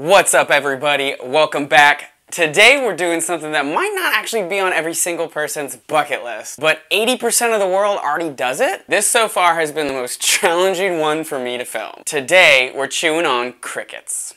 What's up, everybody? Welcome back. Today we're doing something that might not actually be on every single person's bucket list, but 80% of the world already does it. This so far has been the most challenging one for me to film. Today we're chewing on crickets.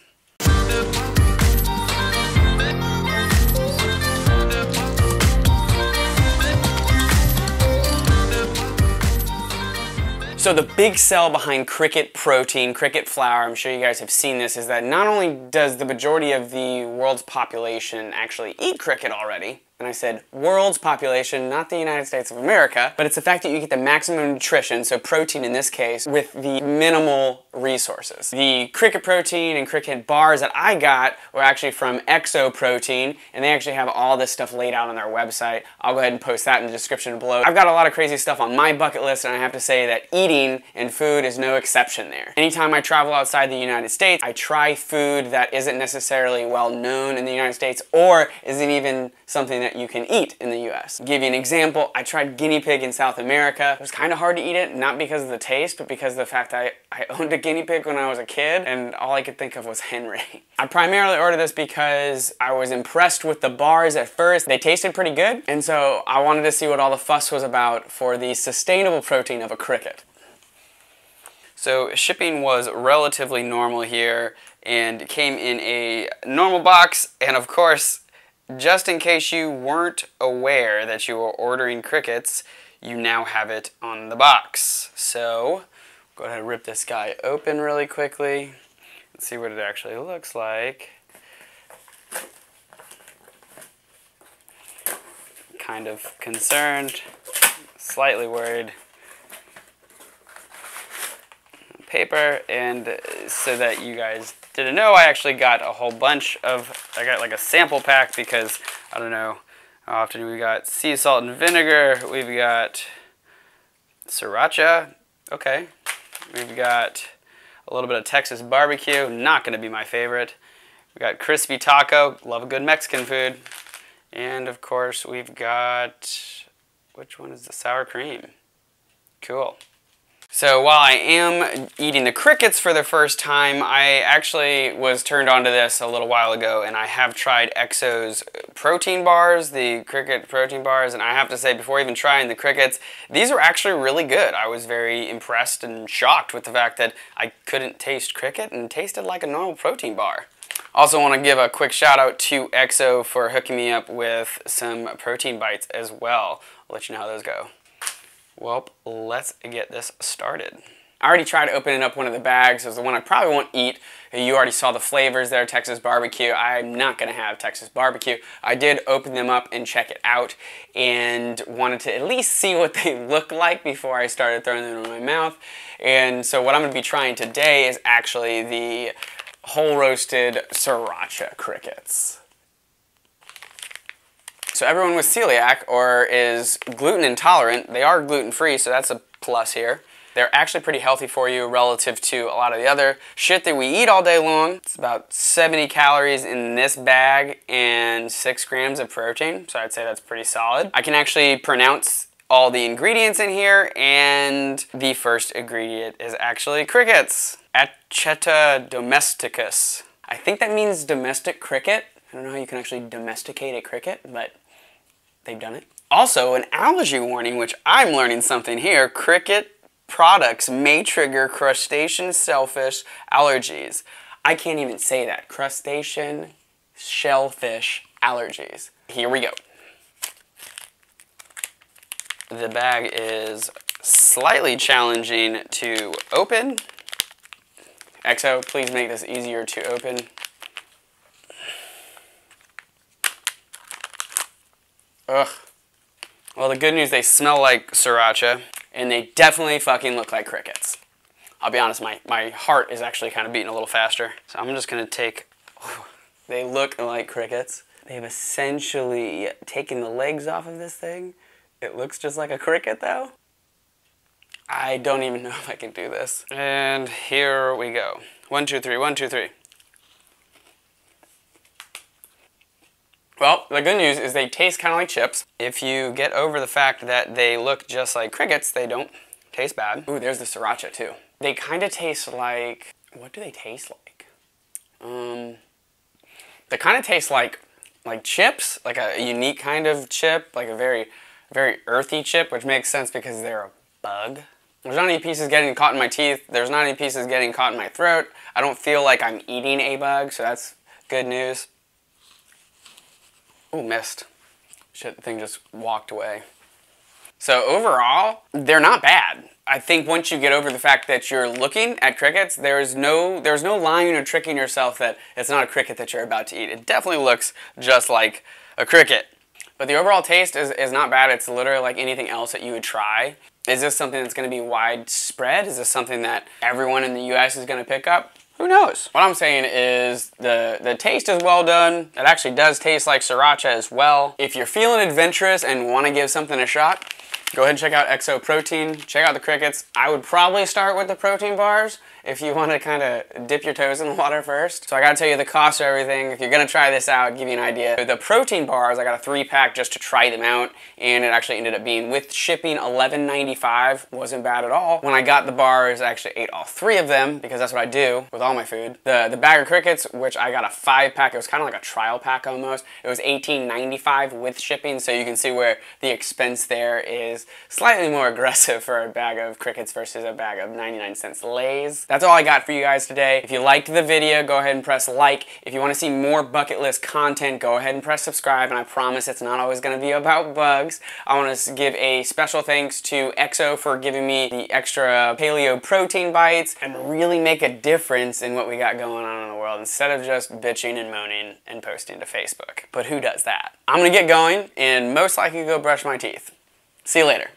So the big sell behind cricket protein, cricket flour, I'm sure you guys have seen this, is that not only does the majority of the world's population actually eat cricket already, and I said world's population, not the United States of America, but it's the fact that you get the maximum nutrition, so protein in this case, with the minimal resources. The cricket protein and cricket bars that I got were actually from Exo Protein, and they actually have all this stuff laid out on their website. I'll go ahead and post that in the description below. I've got a lot of crazy stuff on my bucket list, and I have to say that eating and food is no exception there. Anytime I travel outside the United States, I try food that isn't necessarily well known in the United States or isn't even something that you can eat in the US. I'll give you an example. I tried guinea pig in South America. It was kind of hard to eat it, not because of the taste, but because of the fact that I owned a guinea pig when I was a kid, and all I could think of was Henry. I primarily ordered this because I was impressed with the bars at first. They tasted pretty good, and so I wanted to see what all the fuss was about for the sustainable protein of a cricket. So shipping was relatively normal here, and came in a normal box, and of course, just in case you weren't aware that you were ordering crickets, you now have it on the box. So go ahead and rip this guy open really quickly and see what it actually looks like. Kind of concerned, slightly worried. Paper, and so that you guys didn't know, I actually got a whole bunch of, I got like a sample pack because, I don't know how often we got sea salt and vinegar, we've got sriracha, okay. We've got a little bit of Texas barbecue, not gonna be my favorite. We've got crispy taco, love a good Mexican food. And of course we've got, which one is the sour cream? Cool. So while I am eating the crickets for the first time, I actually was turned onto this a little while ago, and I have tried Exo's protein bars, the cricket protein bars, and I have to say, before even trying the crickets, these were actually really good. I was very impressed and shocked with the fact that I couldn't taste cricket and tasted like a normal protein bar. Also want to give a quick shout out to Exo for hooking me up with some protein bites as well. I'll let you know how those go. Well, let's get this started. I already tried opening up one of the bags. It was the one I probably won't eat. You already saw the flavors there, Texas barbecue. I'm not gonna have Texas barbecue. I did open them up and check it out and wanted to at least see what they look like before I started throwing them in my mouth. And so what I'm gonna be trying today is actually the whole roasted sriracha crickets. So everyone with celiac or is gluten intolerant, they are gluten-free, so that's a plus here. They're actually pretty healthy for you relative to a lot of the other shit that we eat all day long. It's about 70 calories in this bag and 6 grams of protein, so I'd say that's pretty solid. I can actually pronounce all the ingredients in here, and the first ingredient is actually crickets. Acheta domesticus. I think that means domestic cricket. I don't know how you can actually domesticate a cricket, but they've done it. Also, an allergy warning, which I'm learning something here. Cricket products may trigger crustacean shellfish allergies. I can't even say that. Crustacean shellfish allergies. Here we go. The bag is slightly challenging to open. Exo, please make this easier to open. Ugh. Well, the good news, they smell like sriracha, and they definitely fucking look like crickets. I'll be honest, my heart is actually kind of beating a little faster. So I'm just gonna take, oh, they look like crickets. They've essentially taken the legs off of this thing. It looks just like a cricket though. I don't even know if I can do this. And here we go. 1, 2, 3, 1, 2, 3. Well, the good news is they taste kind of like chips. If you get over the fact that they look just like crickets, they don't taste bad. Ooh, there's the sriracha too. They kind of taste like, what do they taste like? They kind of taste like chips, like a unique kind of chip, like a very earthy chip, which makes sense because they're a bug. There's not any pieces getting caught in my teeth. There's not any pieces getting caught in my throat. I don't feel like I'm eating a bug, so that's good news. Oh, missed. Shit, the thing just walked away. So overall, they're not bad. I think once you get over the fact that you're looking at crickets, there's no lying or tricking yourself that it's not a cricket that you're about to eat. It definitely looks just like a cricket. But the overall taste is not bad. It's literally like anything else that you would try. Is this something that's going to be widespread? Is this something that everyone in the US is going to pick up? Who knows? What I'm saying is the taste is well done. It actually does taste like sriracha as well. If you're feeling adventurous and want to give something a shot, go ahead and check out Exo Protein. Check out the crickets. I would probably start with the protein bars if you want to kind of dip your toes in the water first. So I gotta tell you the cost of everything. If you're gonna try this out, give you an idea. The protein bars, I got a 3-pack just to try them out, and it actually ended up being, with shipping, $11.95. Wasn't bad at all. When I got the bars, I actually ate all 3 of them because that's what I do with all my food. The bag of crickets, which I got a 5-pack, it was kind of like a trial pack almost. It was $18.95 with shipping, so you can see where the expense there is slightly more aggressive for a bag of crickets versus a bag of 99-cent Lay's. That's all I got for you guys today. If you liked the video, go ahead and press like. If you want to see more bucket list content, go ahead and press subscribe, and I promise it's not always going to be about bugs. I want to give a special thanks to Exo for giving me the extra paleo protein bites and really make a difference in what we got going on in the world instead of just bitching and moaning and posting to Facebook. But who does that? I'm going to get going and most likely go brush my teeth. See you later.